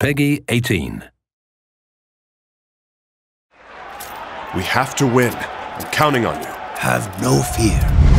PEGI 18. We have to win. I'm counting on you. Have no fear.